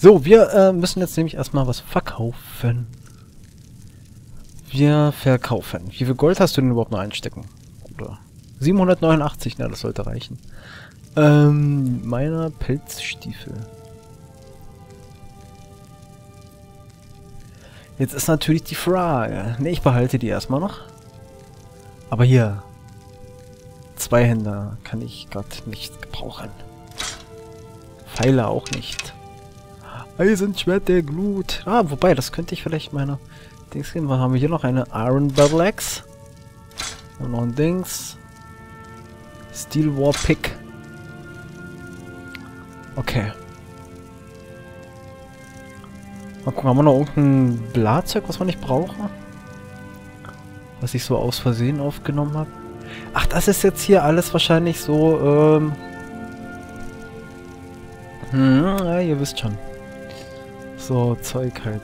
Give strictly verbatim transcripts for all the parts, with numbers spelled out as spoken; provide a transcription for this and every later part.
So, wir äh, müssen jetzt nämlich erstmal was verkaufen. Wir verkaufen. Wie viel Gold hast du denn überhaupt noch einstecken? Oder? siebenhundertneunundachtzig, na, das sollte reichen. Ähm, meiner Pelzstiefel. Jetzt ist natürlich die Frage. Ne, ich behalte die erstmal noch. Aber hier. Zwei Hände kann ich gerade nicht gebrauchen. Pfeile auch nicht. Eisenschwert der Glut. Ah, wobei, das könnte ich vielleicht meiner Dings geben. Was haben wir hier noch? Eine Iron Battle Axe. Und noch ein Dings. Steel War Pick. Okay. Mal gucken, haben wir noch irgendein Blattzeug, was wir nicht brauchen? Was ich so aus Versehen aufgenommen habe. Ach, das ist jetzt hier alles wahrscheinlich so, ähm... Hm, ja, ihr wisst schon. So, Zeug halt.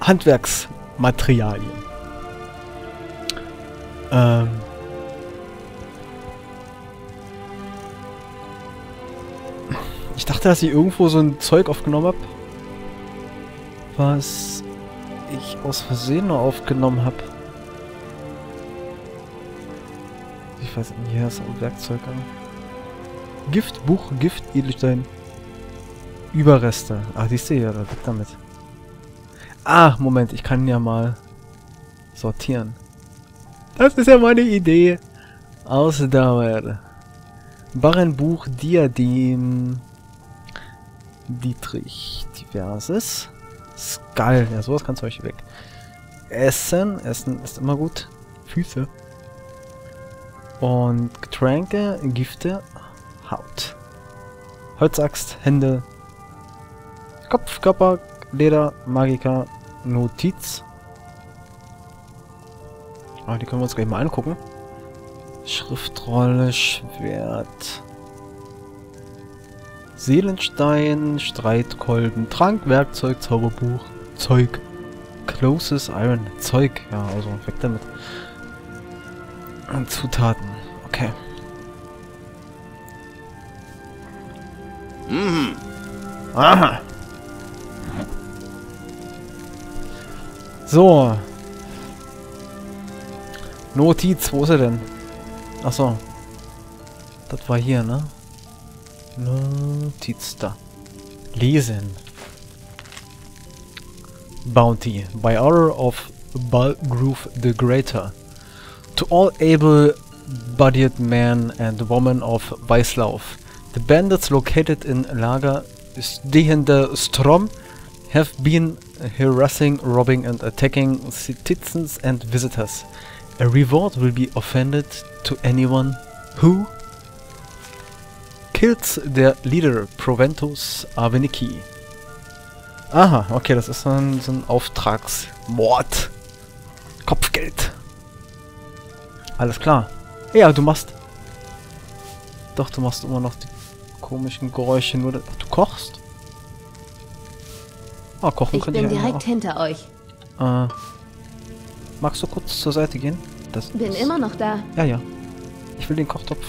Handwerksmaterialien. Ähm... Ich dachte, dass ich irgendwo so ein Zeug aufgenommen habe, was ich aus Versehen nur aufgenommen habe. Ich weiß nicht, hier ist ein Werkzeug an. Giftbuch, Gift, Edelstein. Überreste. Ach, siehst du hier, weg damit. Ah, Moment, ich kann ja mal sortieren. Das ist ja meine Idee. Ausdauer. Barrenbuch, Diadem. Dietrich, diverses. Skull, ja, sowas kannst du euch weg. Essen, Essen ist immer gut. Füße. Und Getränke, Gifte, Haut. Holzaxt, Hände. Kopf, Körper, Leder, Magiker, Notiz. Ah, die können wir uns gleich mal angucken. Schriftrolle, Schwert. Seelenstein, Streitkolben, Trank, Werkzeug, Zauberbuch, Zeug, Closes Iron, Zeug, ja, also weg damit. Und Zutaten, okay. Mhm. Aha. So. Notiz, wo ist er denn? Achso. Das war hier, ne? Notiz da. Lesen. Bounty. By order of Balgruuf the Greater. To all able-bodied men and women of Weißlauf. The bandits located in Lager Stehender Strom have been harassing, robbing and attacking citizens and visitors. A reward will be offended to anyone who kills their leader, Proventus Avenici. Aha, okay, das ist so ein, so ein Auftragsmord. Kopfgeld. Alles klar. Ja, du machst... Doch, du machst immer noch die komischen Geräusche, nur dass du kochst. Ah, kochen könnte ich. Ich bin direkt hinter euch. Äh, magst du kurz zur Seite gehen? Das bin immer noch da. Ja, ja. Ich will den Kochtopf.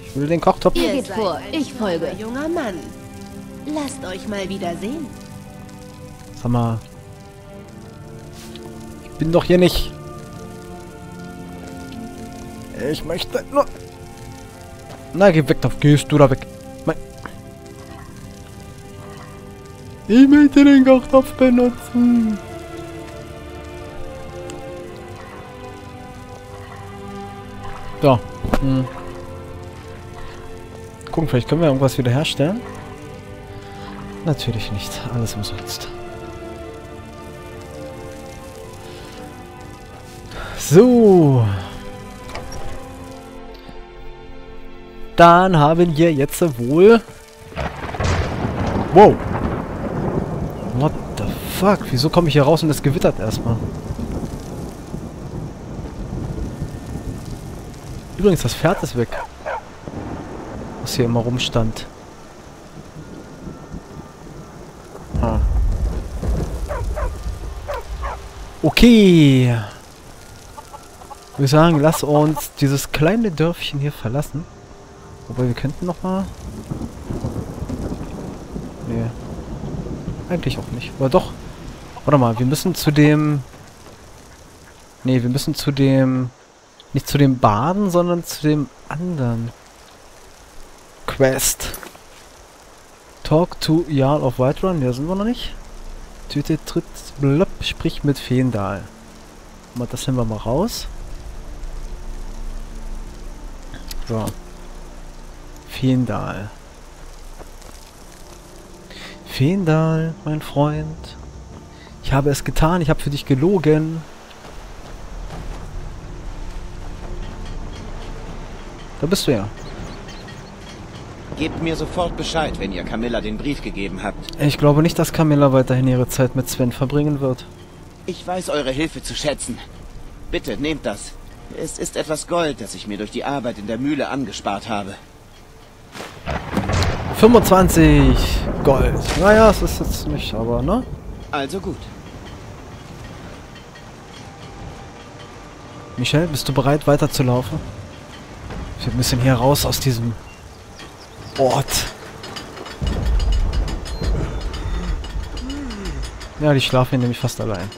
Ich will den Kochtopf. Ihr geht vor, ich folge. Junger Mann, lasst euch mal wieder sehen. Sag mal. Ich bin doch hier nicht. Ich möchte nur... Na, geh weg, dann gehst du da weg. Mein ich möchte den Kochtopf benutzen. So. Hm. Gucken, vielleicht können wir irgendwas wiederherstellen. Natürlich nicht. Alles umsonst. So. Dann haben wir jetzt wohl... Wow! What the fuck? Wieso komme ich hier raus und es gewittert erstmal? Übrigens, das Pferd ist weg. Was hier immer rumstand. Ah. Okay. Ich würde sagen, lass uns dieses kleine Dörfchen hier verlassen. Wobei, wir könnten noch mal... Nee. Eigentlich auch nicht. Oder doch. Warte mal, wir müssen zu dem... Ne, wir müssen zu dem... Nicht zu dem Baden, sondern zu dem anderen. Quest. Talk to Yarl of Whiterun. Ja, sind wir noch nicht. Tüte tritt, blöpp, sprich mit Feendal. Das nehmen wir mal raus. So. Feendal. Feendal, mein Freund. Ich habe es getan, ich habe für dich gelogen. Da bist du ja. Gebt mir sofort Bescheid, wenn ihr Camilla den Brief gegeben habt. Ich glaube nicht, dass Camilla weiterhin ihre Zeit mit Sven verbringen wird. Ich weiß eure Hilfe zu schätzen. Bitte, nehmt das. Es ist etwas Gold, das ich mir durch die Arbeit in der Mühle angespart habe. fünfundzwanzig Gold. Naja, es ist jetzt nicht, aber ne? Also gut. Michel, bist du bereit, weiterzulaufen? Wir müssen hier raus aus diesem Ort. Ja, die schlafen hier nämlich fast allein.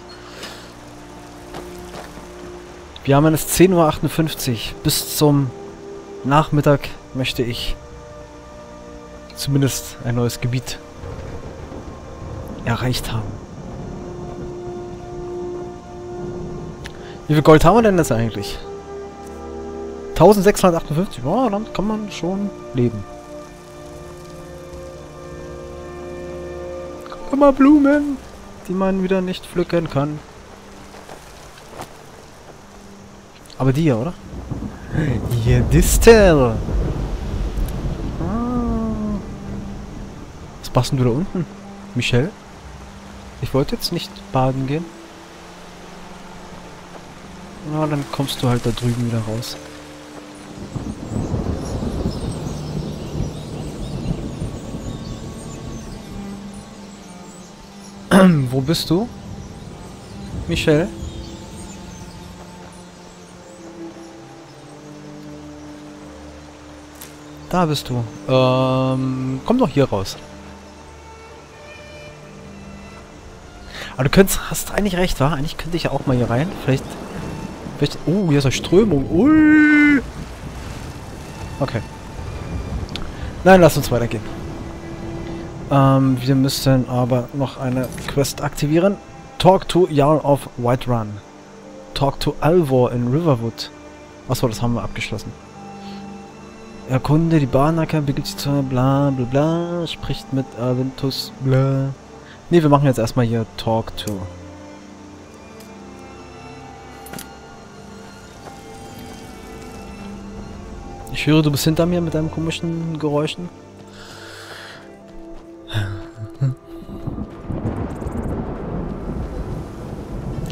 Wir haben es zehn Uhr achtundfünfzig. Bis zum Nachmittag möchte ich zumindest ein neues Gebiet erreicht haben. Wie viel Gold haben wir denn jetzt eigentlich? eintausendsechshundertachtundfünfzig. Ja, dann kann man schon leben. Immer Blumen, die man wieder nicht pflücken kann. Aber die hier, oder? Hier, Distel. Ah. Was machst denn du da unten, Michel? Ich wollte jetzt nicht baden gehen. Na, dann kommst du halt da drüben wieder raus. Wo bist du? Michel? Da bist du. Ähm, komm doch hier raus. Aber du könntest, hast eigentlich recht, wa? Eigentlich könnte ich ja auch mal hier rein. Vielleicht... vielleicht oh, hier ist eine Strömung. Ui. Okay. Nein, lass uns weitergehen. Ähm, wir müssen aber noch eine Quest aktivieren. Talk to Yarl of Whiterun. Talk to Alvor in Riverwood. Achso, das haben wir abgeschlossen. Erkunde die Bahnacker, begibt sich zu bla bla bla, spricht mit Aventus bla. Ne, wir machen jetzt erstmal hier Talk to. Ich höre, du bist hinter mir mit deinen komischen Geräuschen.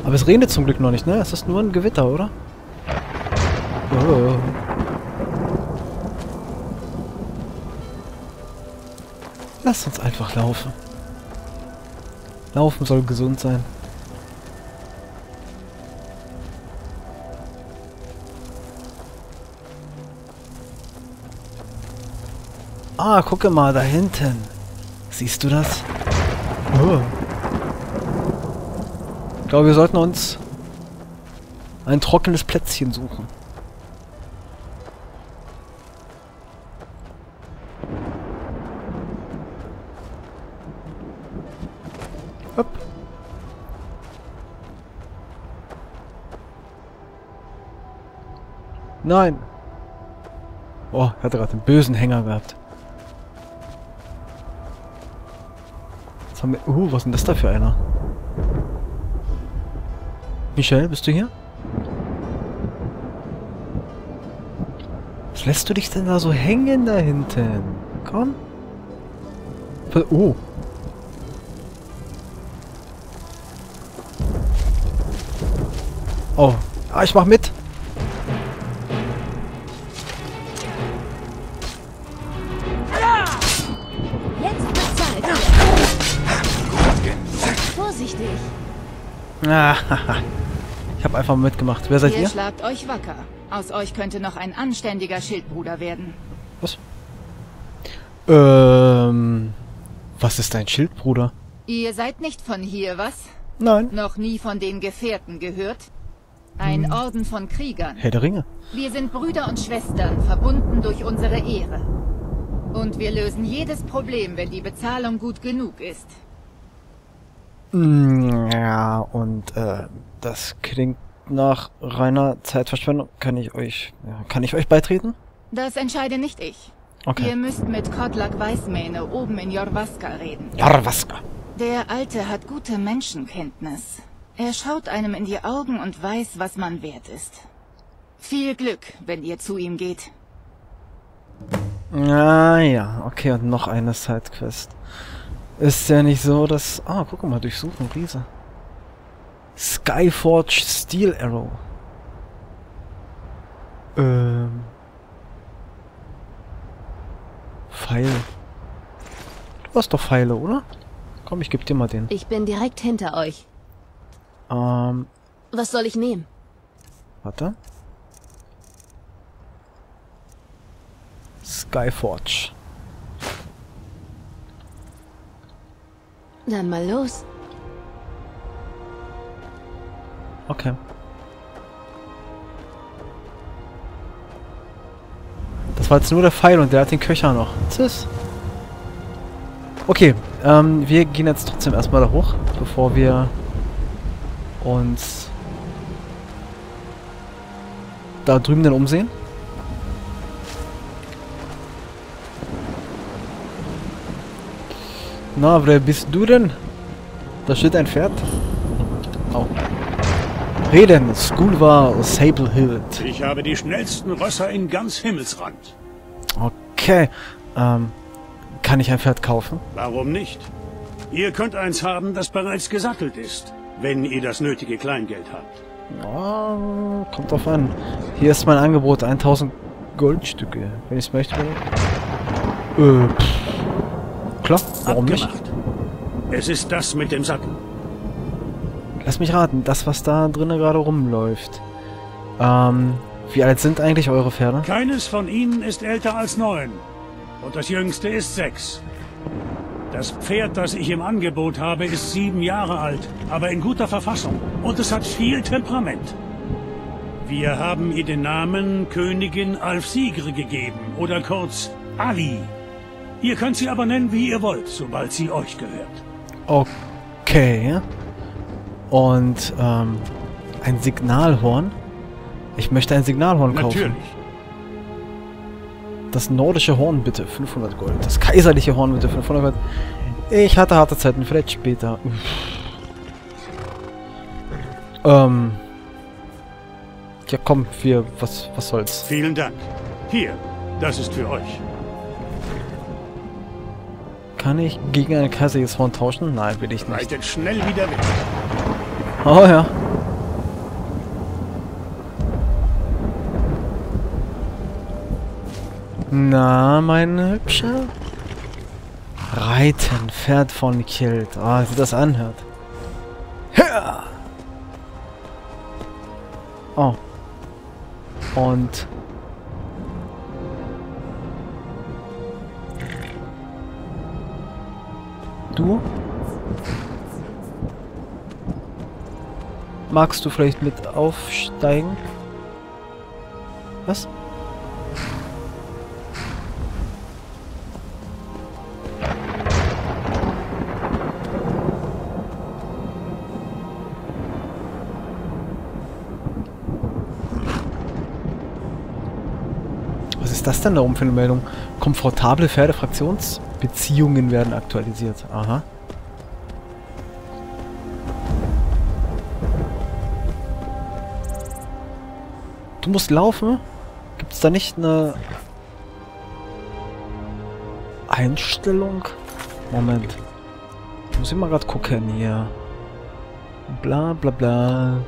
Aber es regnet zum Glück noch nicht, ne? Es ist nur ein Gewitter, oder? Oh. Lass uns einfach laufen. Laufen soll gesund sein. Ah, gucke mal, da hinten. Siehst du das? Oh. Ich glaube, wir sollten uns ein trockenes Plätzchen suchen. Hopp. Nein. Oh, er hat gerade einen bösen Hänger gehabt. Jetzt haben wir... Uh, was ist denn das da für einer? Michel, bist du hier? Was lässt du dich denn da so hängen da hinten? Komm. Oh. Oh. Ah, ich mach mit. Jetzt vorsichtig. Ah, haha. Ich habe einfach mitgemacht. Wer seid ihr? Ihr schlagt euch wacker. Aus euch könnte noch ein anständiger Schildbruder werden. Was? Ähm... Was ist ein Schildbruder? Ihr seid nicht von hier, was? Nein. Noch nie von den Gefährten gehört? Ein hm. Orden von Kriegern. Herr der Ringe. Wir sind Brüder und Schwestern, verbunden durch unsere Ehre. Und wir lösen jedes Problem, wenn die Bezahlung gut genug ist. Ja, und äh, das klingt nach reiner Zeitverschwendung. Kann ich euch, ja, kann ich euch beitreten? Das entscheide nicht ich. Okay. Ihr müsst mit Kodlak Weißmähne oben in Jorrvaskr reden. Jorrvaskr. Der Alte hat gute Menschenkenntnis. Er schaut einem in die Augen und weiß, was man wert ist. Viel Glück, wenn ihr zu ihm geht. Ah ja, okay, und noch eine Sidequest. Ist ja nicht so, dass... Ah, guck mal, durchsuchen, Riese. Skyforge Steel Arrow. Ähm... Pfeile. Du hast doch Pfeile, oder? Komm, ich geb dir mal den. Ich bin direkt hinter euch. Ähm... Was soll ich nehmen? Warte. Skyforge. Dann mal los. Okay. Das war jetzt nur der Pfeil und der hat den Köcher noch. Tschüss. Okay, ähm, wir gehen jetzt trotzdem erstmal da hoch, bevor wir uns da drüben dann umsehen. Na, wer bist du denn? Da steht ein Pferd. Oh. Reden, School war Sable Hill. Ich habe die schnellsten Rösser in ganz Himmelsrand. Okay. Ähm, kann ich ein Pferd kaufen? Warum nicht? Ihr könnt eins haben, das bereits gesattelt ist, wenn ihr das nötige Kleingeld habt. Oh, kommt drauf an. Hier ist mein Angebot, tausend Goldstücke, wenn ich es möchte. Äh, pff. Klar, warum nicht? Es ist das mit dem Sattel. Lass mich raten, das, was da drinnen gerade rumläuft. Ähm, wie alt sind eigentlich eure Pferde? Keines von ihnen ist älter als neun. Und das jüngste ist sechs. Das Pferd, das ich im Angebot habe, ist sieben Jahre alt, aber in guter Verfassung. Und es hat viel Temperament. Wir haben ihr den Namen Königin Alfsiegre gegeben, oder kurz Ali. Ihr könnt sie aber nennen, wie ihr wollt, sobald sie euch gehört. Okay. Und, ähm, ein Signalhorn? Ich möchte ein Signalhorn kaufen. Natürlich. Das nordische Horn bitte, fünfhundert Gold. Das kaiserliche Horn bitte, fünfhundert Gold. Ich hatte harte Zeiten, vielleicht später. Uff. Ähm. Ja komm, wir, was, was soll's. Vielen Dank. Hier, das ist für euch. Kann ich gegen ein kaiserliches Horn tauschen? Nein, will ich nicht. Reitet schnell wieder weg. Oh ja. Na, meine Hübsche. Reiten, Pferd von Kilt. Ah, wie das anhört. Ja. Oh. Und... Du? Magst du vielleicht mit aufsteigen? Was? Was ist das denn da oben für eine Meldung? Komfortable Pferdefraktions... Beziehungen werden aktualisiert. Aha. Du musst laufen? Gibt es da nicht eine Einstellung? Moment. Ich muss immer gerade gucken hier. Bla bla bla.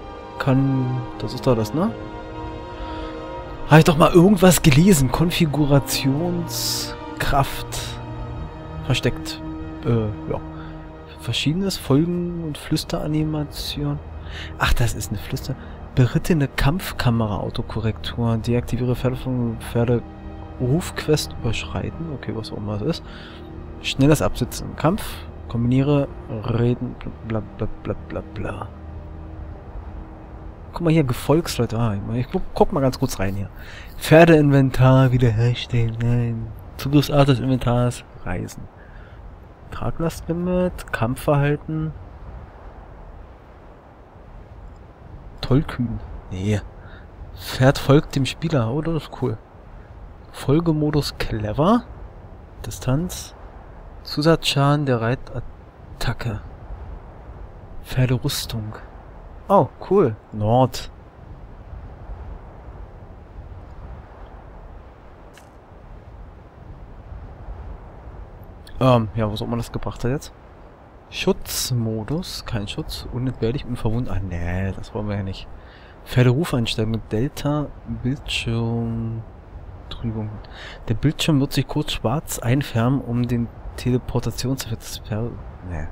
Kann... Das ist doch das, ne? Habe ich doch mal irgendwas gelesen. Konfigurationskraft. Versteckt. Äh, ja. Verschiedenes Folgen- und Flüsteranimation. Ach, das ist eine Flüster. Berittene Kampfkamera-Autokorrektur. Deaktiviere Pferde von Pferde. Rufquest überschreiten. Okay, was auch immer das ist. Schnelles Absitzen im Kampf. Kombiniere, reden, bla bla bla bla bla. Guck mal hier, Gefolgsleute. Ah, ich guck, guck mal ganz kurz rein hier. Pferdeinventar wiederherstellen. Nein. Zugriffsart des Inventars. Reisen. Traglastlimit. Kampfverhalten. Tollkühn. Nee. Pferd folgt dem Spieler. Oh, das ist cool. Folgemodus clever. Distanz. Zusatzschaden der Reitattacke. Pferderüstung. Oh, cool. Nord. Ähm, ja, was auch immer das gebracht hat jetzt. Schutzmodus. Kein Schutz. Unentbehrlich, unverwundbar. Ah, nee, das wollen wir ja nicht. Pferderuf einstellen mit Delta Bildschirm. Trübung. Der Bildschirm wird sich kurz schwarz einfärben, um den Teleportationseffekt des Pferdes. Nee.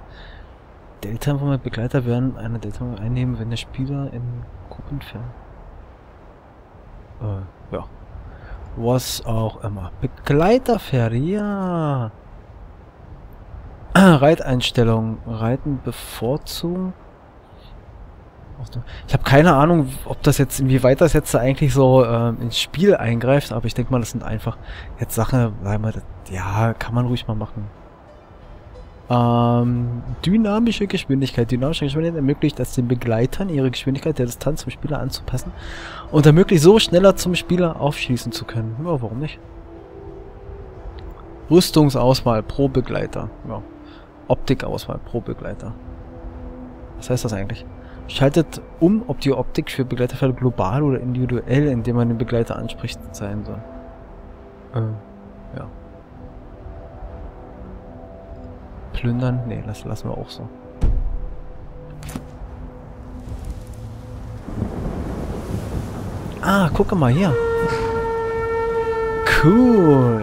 Delta mit Begleiter werden eine Delta einnehmen, wenn der Spieler in Gruppen fährt. Äh, ja. Was auch immer. Begleiterpferde, ja. Reiteinstellung. Reiten bevorzugen. Ich habe keine Ahnung, ob das jetzt, inwieweit das jetzt eigentlich so ähm, ins Spiel eingreift, aber ich denke mal, das sind einfach jetzt Sachen, ja, kann man ruhig mal machen. Ähm, dynamische Geschwindigkeit. Dynamische Geschwindigkeit ermöglicht es den Begleitern, ihre Geschwindigkeit der Distanz zum Spieler anzupassen und ermöglicht so schneller zum Spieler aufschießen zu können. Ja, warum nicht? Rüstungsauswahl pro Begleiter. Ja. Optikauswahl pro Begleiter. Was heißt das eigentlich? Schaltet um, ob die Optik für Begleiterfälle global oder individuell, indem man den Begleiter anspricht, sein soll. Ähm, ja. Plündern? Nee, das lassen wir auch so. Ah, gucke mal hier. Cool.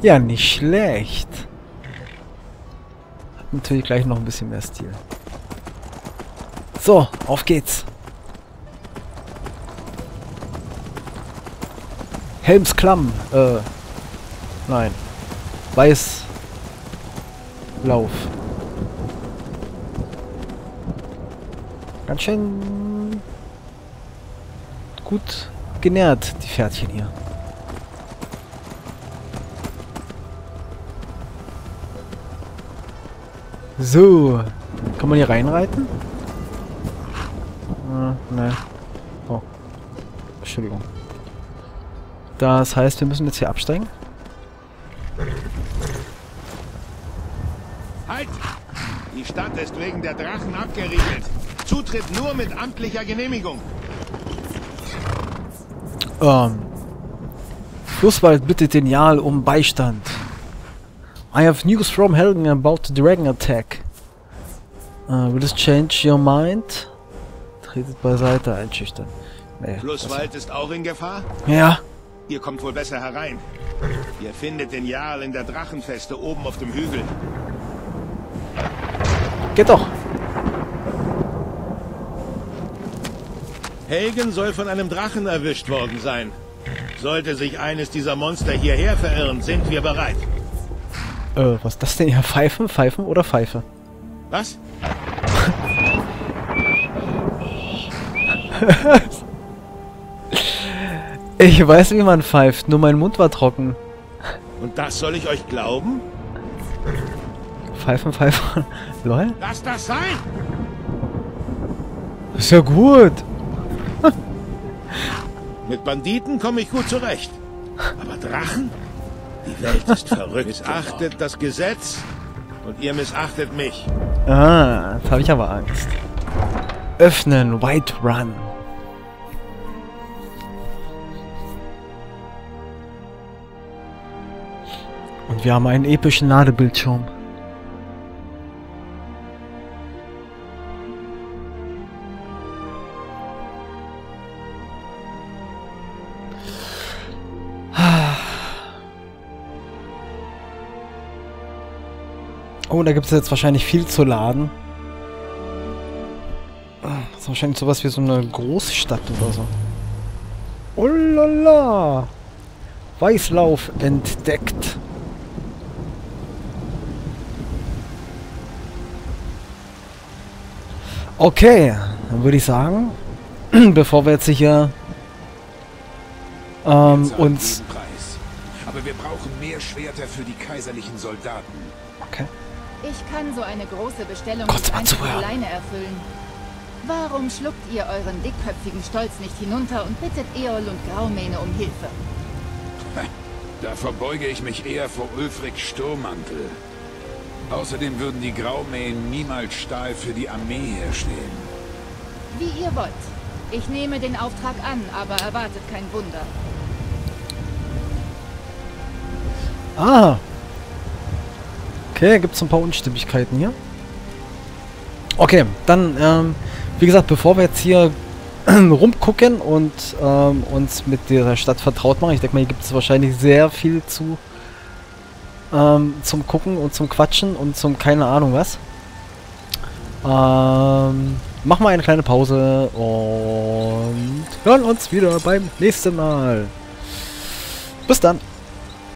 Ja, nicht schlecht. Natürlich gleich noch ein bisschen mehr Stil. So, auf geht's. Helmsklamm. Äh. Nein. Weiß. Lauf. Ganz schön gut genährt, die Pferdchen hier. So, kann man hier reinreiten? Ah, nein. Oh. Entschuldigung. Das heißt, wir müssen jetzt hier absteigen. Halt! Die Stadt ist wegen der Drachen abgeriegelt. Zutritt nur mit amtlicher Genehmigung. Ähm. Flusswald bittet den Jarl um Beistand. I have news from Helgen about the dragon attack. Uh, will this change your mind? Tretet beiseite, einschüchtern. Nee, Flusswald ist auch in Gefahr? Ja. Ihr kommt wohl besser herein. Ihr findet den Jarl in der Drachenfeste oben auf dem Hügel. Geht doch. Helgen soll von einem Drachen erwischt worden sein. Sollte sich eines dieser Monster hierher verirren, sind wir bereit. Äh, was ist das denn hier? Pfeifen, Pfeifen oder Pfeife? Was? Ich weiß, wie man pfeift, nur mein Mund war trocken. Und das soll ich euch glauben? Pfeifen, Pfeifen. Lol? Lass das sein! Ist ja gut. Mit Banditen komme ich gut zurecht. Aber Drachen? Die Welt ist verrückt. Missachtet das Gesetz und ihr missachtet mich. Ah, jetzt habe ich aber Angst. Öffnen, Whiterun. Und wir haben einen epischen Ladebildschirm. Oh, da gibt es jetzt wahrscheinlich viel zu laden. Das ist wahrscheinlich sowas wie so eine Großstadt oder so. Oh la la! Weißlauf entdeckt. Okay, dann würde ich sagen, bevor wir jetzt hier ähm, uns... Aber wir brauchen mehr Schwerter für die kaiserlichen Soldaten. Okay. Ich kann so eine große Bestellung nicht einfach alleine erfüllen. Warum schluckt ihr euren dickköpfigen Stolz nicht hinunter und bittet Eol und Graumäne um Hilfe? Da verbeuge ich mich eher vor Ulfric Sturmantel. Außerdem würden die Graumähen niemals Stahl für die Armee herstellen. Wie ihr wollt. Ich nehme den Auftrag an, aber erwartet kein Wunder. Ah. Okay, gibt es ein paar Unstimmigkeiten hier. Okay, dann, ähm, wie gesagt, bevor wir jetzt hier rumgucken und ähm, uns mit dieser Stadt vertraut machen, ich denke mal, hier gibt es wahrscheinlich sehr viel zu ähm, zum Gucken und zum Quatschen und zum keine Ahnung was. Ähm, machen wir eine kleine Pause und hören uns wieder beim nächsten Mal. Bis dann!